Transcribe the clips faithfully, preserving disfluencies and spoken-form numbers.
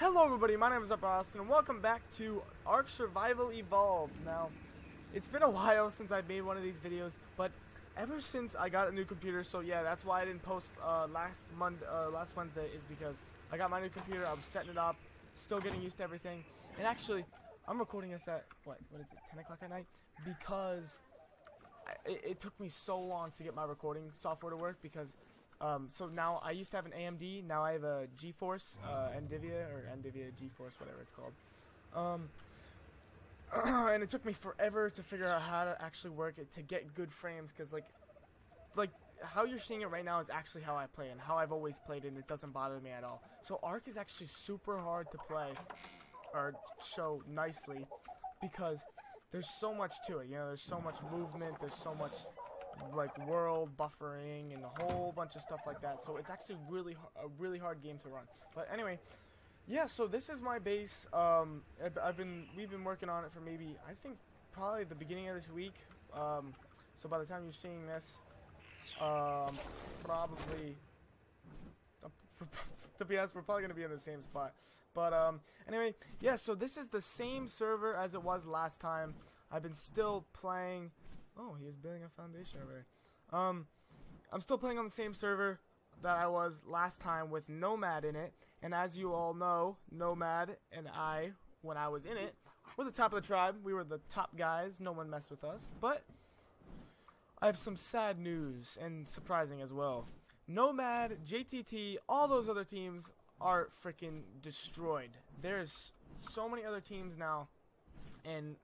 Hello everybody, my name is Austin, and welcome back to Ark Survival Evolved. Now, it's been a while since I made one of these videos, but ever since I got a new computer, so yeah, that's why I didn't post uh, last Monday, uh, last Wednesday, is because I got my new computer, I was setting it up, still getting used to everything, and actually, I'm recording this at, what, what is it, ten o'clock at night, because I, it, it took me so long to get my recording software to work, because Um, so now I used to have an A M D, now I have a GeForce, uh, Nvidia, or Nvidia, GeForce, whatever it's called. Um, and it took me forever to figure out how to actually work it, to get good frames, because like, like, how you're seeing it right now is actually how I play, and how I've always played, and it doesn't bother me at all. So Ark is actually super hard to play, or show nicely, because there's so much to it, you know, there's so much movement, there's so much like world buffering and a whole bunch of stuff like that, so it's actually really a really hard game to run. But anyway, yeah, so this is my base. um I've been we've been working on it for maybe, I think, probably the beginning of this week. Um so by the time you're seeing this, um probably to be honest, we're probably gonna be in the same spot. But um anyway, yeah, so this is the same server as it was last time. I've been still playing. Oh, he was building a foundation over there. Um, I'm still playing on the same server that I was last time with Nomad in it. And as you all know, Nomad and I, when I was in it, were the top of the tribe. We were the top guys. No one messed with us. But I have some sad news, and surprising as well. Nomad, J T T, all those other teams are freaking destroyed. There's so many other teams now, and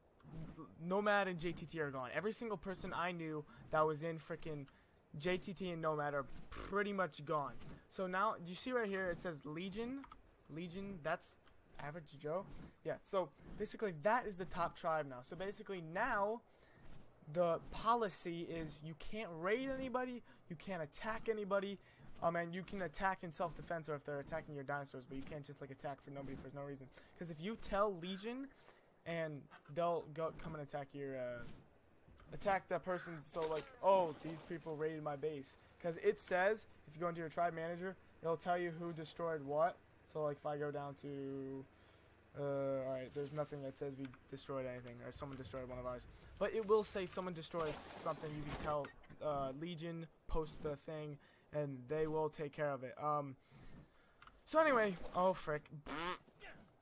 Nomad and J T T are gone. Every single person I knew that was in freaking J T T and Nomad are pretty much gone. So now, you see right here, it says Legion. Legion, that's Average Joe. Yeah, so basically that is the top tribe now. So basically now, the policy is you can't raid anybody, you can't attack anybody, um, and you can attack in self-defense, or if they're attacking your dinosaurs, but you can't just like attack for nobody for no reason. Because if you tell Legion, and they'll go come and attack your, uh, attack that person. So like, oh, these people raided my base, because it says if you go into your tribe manager, it'll tell you who destroyed what. So like, if I go down to, uh, all right, there's nothing that says we destroyed anything, or someone destroyed one of ours. But it will say someone destroyed something. You can tell uh, Legion, post the thing, and they will take care of it. Um. So anyway, oh frick.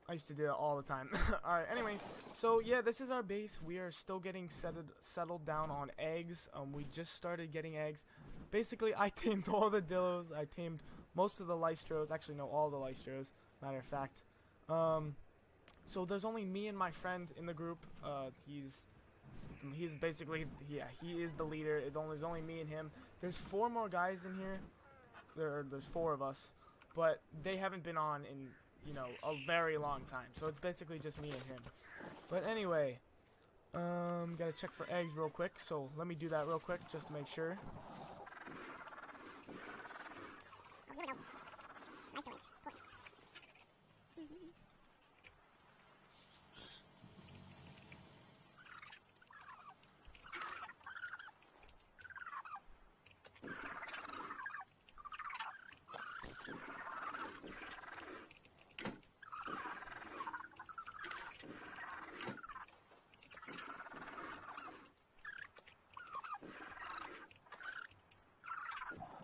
I used to do it all the time. Alright, anyway, so yeah, this is our base. We are still getting settled, settled down on eggs. Um, we just started getting eggs. Basically, I tamed all the Dillos. I tamed most of the Lystros. Actually, no, all the Lystros, matter of fact. Um, so there's only me and my friend in the group. Uh, he's he's basically, yeah, he is the leader. It's only, there's only me and him. There's four more guys in here. There, There's four of us, but they haven't been on in, you know, a very long time. So it's basically just me and him. But anyway, um, gotta check for eggs real quick. So let me do that real quick just to make sure.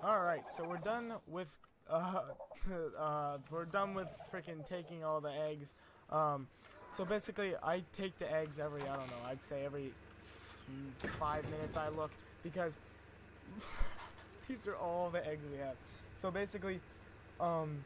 Alright, so we're done with, uh, uh, we're done with freaking taking all the eggs. Um, so basically, I take the eggs every, I don't know, I'd say every five minutes I look, because these are all the eggs we have. So basically, um,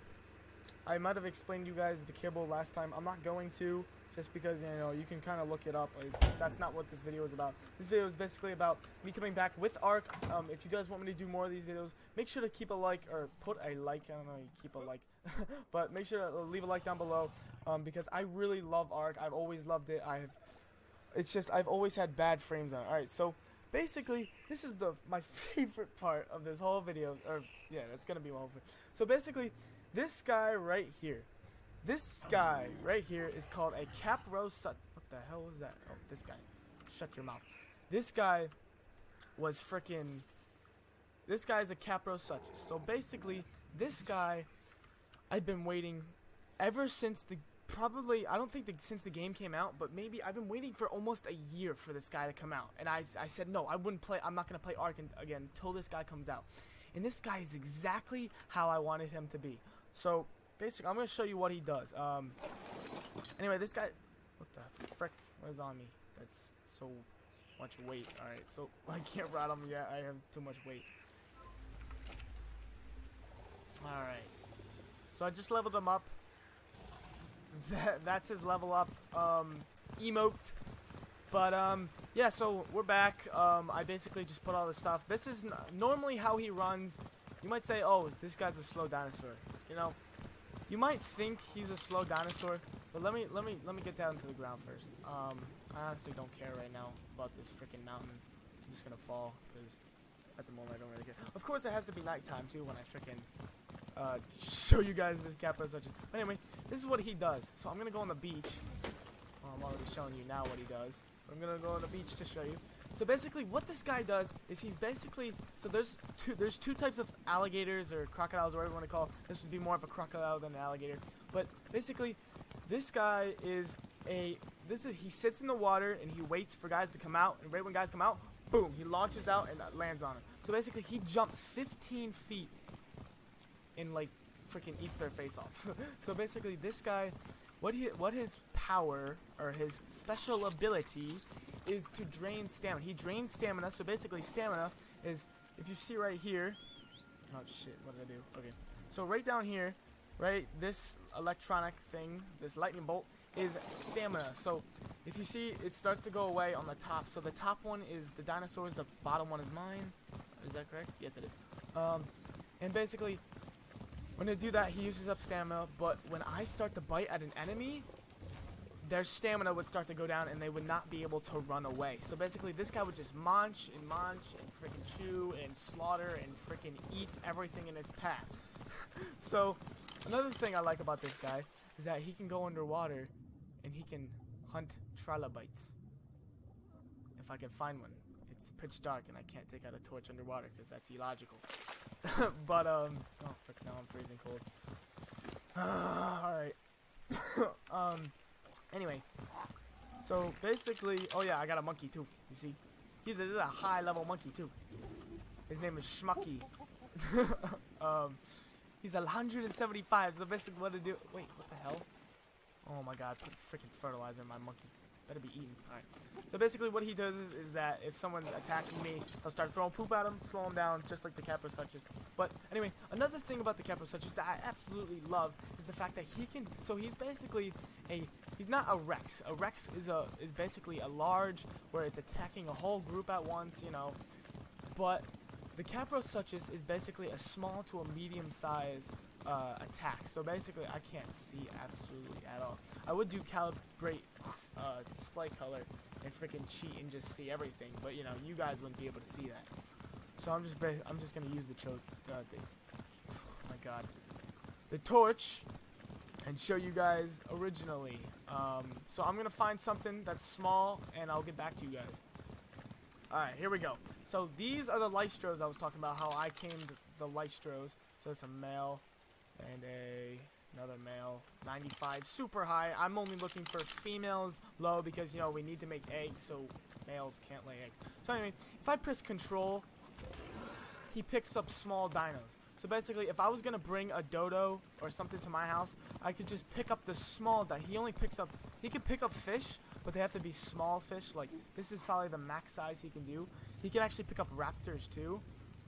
I might have explained to you guys the kibble last time. I'm not going to, just because, you know, you can kind of look it up. Like, that's not what this video is about. This video is basically about me coming back with Ark. Um, if you guys want me to do more of these videos, make sure to keep a like, or put a like. I don't know, you keep a like. But make sure to leave a like down below, um, because I really love Ark. I've always loved it. I've, it's just, I've always had bad frames on it. Alright, so basically, this is the my favorite part of this whole video. Or, yeah, that's going to be my whole thing. So basically, this guy right here. This guy right here is called a Kaprosuchus. What the hell is that? Oh, this guy. Shut your mouth. This guy was freaking. This guy is a Kaprosuchus. So basically, this guy, I've been waiting ever since the probably I don't think the, since the game came out, but maybe I've been waiting for almost a year for this guy to come out, and I, I said no, I wouldn't play. I'm not gonna play Ark again until this guy comes out, and this guy is exactly how I wanted him to be. So basically, I'm gonna show you what he does. Um, anyway, this guy, what the frick was on me? That's so much weight. All right, so I can't ride him yet. I have too much weight. All right. So I just leveled him up. That, that's his level up um, emote. But um, yeah, so we're back. Um, I basically just put all this stuff. This is n normally how he runs. You might say, oh, this guy's a slow dinosaur. You know, you might think he's a slow dinosaur, but let me let me let me get down to the ground first. Um, I honestly don't care right now about this freaking mountain. I'm just gonna fall because at the moment I don't really care. Of course, it has to be nighttime too when I freaking. Uh, show you guys this Kaprosuchus. But anyway, this is what he does. So I'm gonna go on the beach. Well, I'm already showing you now what he does. But I'm gonna go on the beach to show you. So basically, what this guy does is he's basically so there's two there's two types of alligators or crocodiles or whatever you want to call. This would be more of a crocodile than an alligator. But basically, this guy is a this is he sits in the water and he waits for guys to come out. And right when guys come out, boom, he launches out and lands on him. So basically, he jumps fifteen feet. And like freaking eats their face off. So basically, this guy, what he, what his power or his special ability is to drain stamina. He drains stamina. So basically, stamina is if you see right here. Oh shit! What did I do? Okay. So right down here, right, this electronic thing, this lightning bolt is stamina. So if you see, it starts to go away on the top. So the top one is the dinosaurs. The bottom one is mine. Is that correct? Yes, it is. Um, and basically. When they do that, he uses up stamina, but when I start to bite at an enemy, their stamina would start to go down and they would not be able to run away. So basically, this guy would just munch and munch and freaking chew and slaughter and freaking eat everything in its path. So, another thing I like about this guy is that he can go underwater and he can hunt trilobites. If I can find one. It's pitch dark and I can't take out a torch underwater because that's illogical. But, um, oh, frick, now I'm freezing cold. Uh, Alright. um, anyway. So, basically, oh yeah, I got a monkey, too. You see? He's a, this is a high-level monkey, too. His name is Schmucky. um, he's one hundred seventy-five, so basically what to do... Wait, what the hell? Oh my god, put freaking fertilizer in my monkey. Better be eaten. Alright. So basically what he does is, is that if someone's attacking me, I'll start throwing poop at him, slow him down, just like the Kaprosuchus. But anyway, another thing about the Kaprosuchus that I absolutely love is the fact that he can... So he's basically a... He's not a Rex. A Rex is a is basically a large where it's attacking a whole group at once, you know. But the Kaprosuchus is basically a small to a medium size uh, attack. So basically I can't see absolutely at all. I would do calibrate... Uh, display color and freaking cheat and just see everything, but you know you guys wouldn't be able to see that. So I'm just I'm just gonna use the choke. Uh, oh my god, the torch, and show you guys originally. Um, so I'm gonna find something that's small and I'll get back to you guys. All right, here we go. So these are the Lystros I was talking about. How I tamed the Lystros. So it's a male and a. Another male, ninety-five, super high. I'm only looking for females low because, you know, we need to make eggs, so males can't lay eggs. So anyway, if I press control, he picks up small dinos. So basically, if I was going to bring a dodo or something to my house, I could just pick up the small dino. He only picks up, he could pick up fish, but they have to be small fish. Like, this is probably the max size he can do. He can actually pick up raptors, too.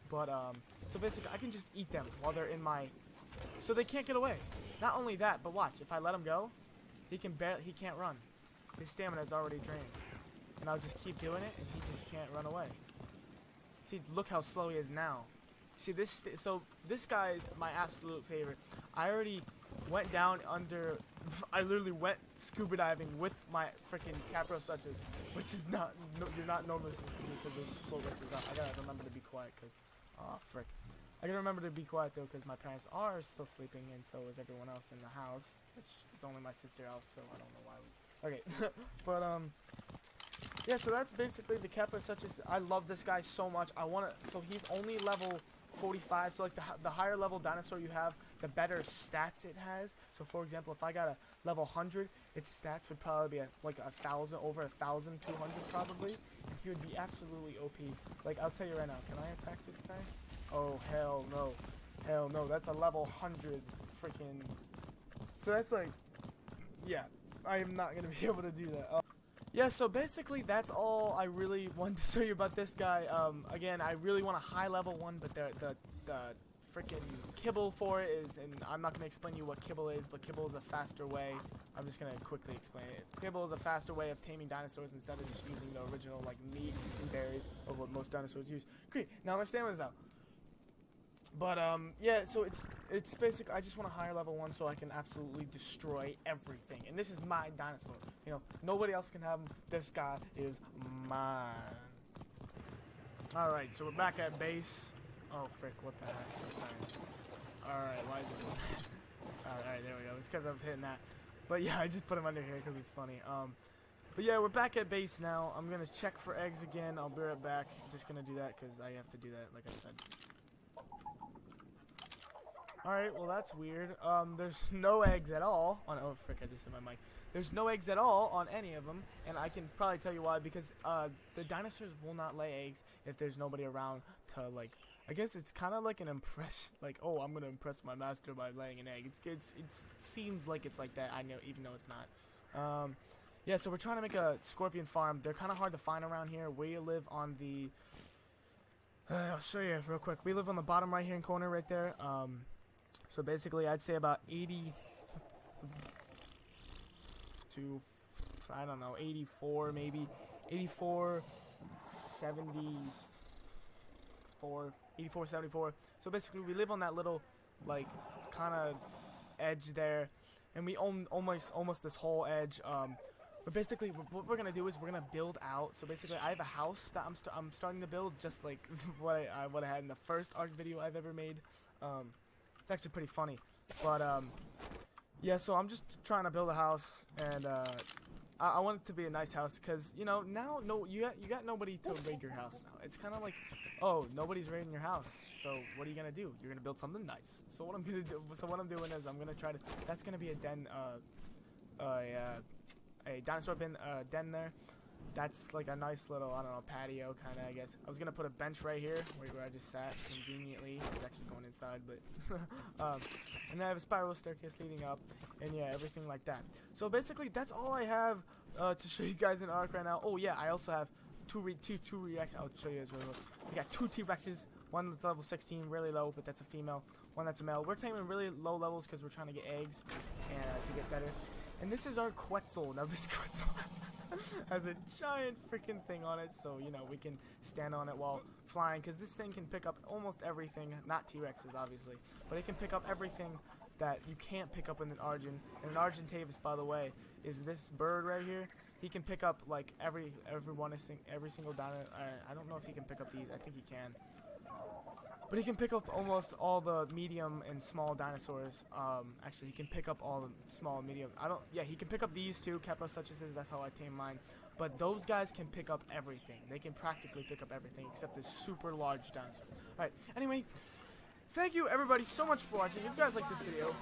But, um, so basically, I can just eat them while they're in my... So they can't get away. Not only that, but watch. If I let him go, he can barely, he can't run. His stamina is already drained, and I'll just keep doing it, and he just can't run away. See, look how slow he is now. See this? So this guy is my absolute favorite. I already went down under. I literally went scuba diving with my freaking Kaprosuchus, which is not. No, you're not normally supposed to do because they're just full witches up. I gotta remember to be quiet, cause oh frick. I gotta remember to be quiet though, because my parents are still sleeping, and so is everyone else in the house, which is only my sister's house, so I don't know why we... Okay, but, um, yeah, so that's basically the Kaprosuchus. I love this guy so much. I wanna... So he's only level forty-five. So like the, the higher level dinosaur you have, the better stats it has. So for example, if I got a level one hundred, its stats would probably be a, like a thousand, over a thousand, two hundred probably. He would be absolutely O P. Like, I'll tell you right now, can I attack this guy? Oh, hell no. Hell no, that's a level one hundred freaking... So that's like, yeah, I am not going to be able to do that. Uh, yeah, so basically that's all I really wanted to show you about this guy. Um, again, I really want a high level one, but the, the, the freaking kibble for it is, and I'm not going to explain to you what kibble is, but kibble is a faster way. I'm just going to quickly explain it. Kibble is a faster way of taming dinosaurs instead of just using the original, like, meat and berries of what most dinosaurs use. Great, now my stamina's out. But, um, yeah, so it's it's basically, I just want a higher level one so I can absolutely destroy everything. And this is my dinosaur. You know, nobody else can have him. This guy is mine. Alright, so we're back at base. Oh, frick, what the heck? Alright, why is it? Alright, there we go. It's because I was hitting that. But, yeah, I just put him under here because it's funny. Um, but, yeah, we're back at base now. I'm going to check for eggs again. I'll be right back. I'm just going to do that because I have to do that, like I said. Alright, well that's weird. Um, there's no eggs at all on, oh frick, I just hit my mic. There's no eggs at all on any of them, and I can probably tell you why, because uh, the dinosaurs will not lay eggs if there's nobody around to, like, I guess it's kind of like an impression, like, oh, I'm going to impress my master by laying an egg. It's, it's, it seems like it's like that, I know, even though it's not. Um, yeah, so we're trying to make a scorpion farm. They're kind of hard to find around here. We live on the, uh, I'll show you real quick. We live on the bottom right here corner right there. Um... So basically, I'd say about eighty to, I don't know, eighty-four maybe, eighty-four, seventy-four, eighty-four, seventy-four. So basically, we live on that little, like, kind of edge there, and we own almost almost this whole edge. Um, but basically, what we're gonna do is we're gonna build out. So basically, I have a house that I'm st I'm starting to build, just like what I, I what I had in the first Ark video I've ever made. Um, It's actually pretty funny, but um, yeah, so I'm just trying to build a house, and uh, I, I want it to be a nice house, because, you know, now no, you got, you got nobody to raid your house now. It's kind of like, oh, nobody's raiding your house, so what are you going to do? You're going to build something nice. So what I'm going to do, so what I'm doing is I'm going to try to, that's going to be a den, uh, a, uh, a dinosaur bin, uh, den there. That's like a nice little, I don't know, patio kind of, I guess. I was going to put a bench right here where, where I just sat conveniently. I was actually going inside, but... um, and then I have a spiral staircase leading up, and yeah, everything like that. So basically, that's all I have uh, to show you guys in Ark right now. Oh yeah, I also have two re two, two reacts. I'll show you guys real quick. We got two T-Rexes. One that's level sixteen, really low, but that's a female. One that's a male. We're taming really low levels because we're trying to get eggs and uh, to get better. And this is our Quetzal. Now this Quetzal... has a giant freaking thing on it, so you know we can stand on it while flying, because this thing can pick up almost everything, not T-Rexes obviously, but it can pick up everything that you can't pick up in an Argent. And an Argentavis, by the way, is this bird right here. He can pick up like every every one every single dino. I, I don't know if he can pick up these. I think he can, but he can pick up almost all the medium and small dinosaurs. Um, actually, he can pick up all the small and medium. I don't. Yeah, he can pick up these two Kaprosuchuses. That's how I tame mine. But those guys can pick up everything. They can practically pick up everything except this super large dinosaur. All right. Anyway. Thank you everybody so much for watching. If you guys like this video,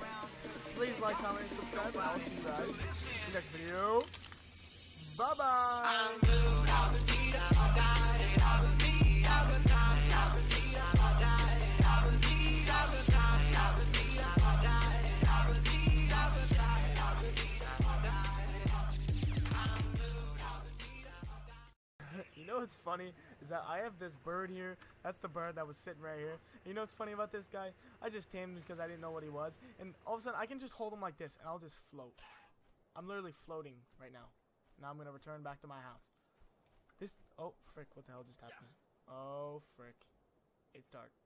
please like, comment, and subscribe, and I'll see you guys in the next video. Bye bye. You know what's funny? Is that I have this bird here. That's the bird that was sitting right here. And you know what's funny about this guy? I just tamed him because I didn't know what he was, and all of a sudden I can just hold him like this and I'll just float. I'm literally floating right now. Now I'm gonna return back to my house. This, oh frick, what the hell just happened? Oh frick, it's dark.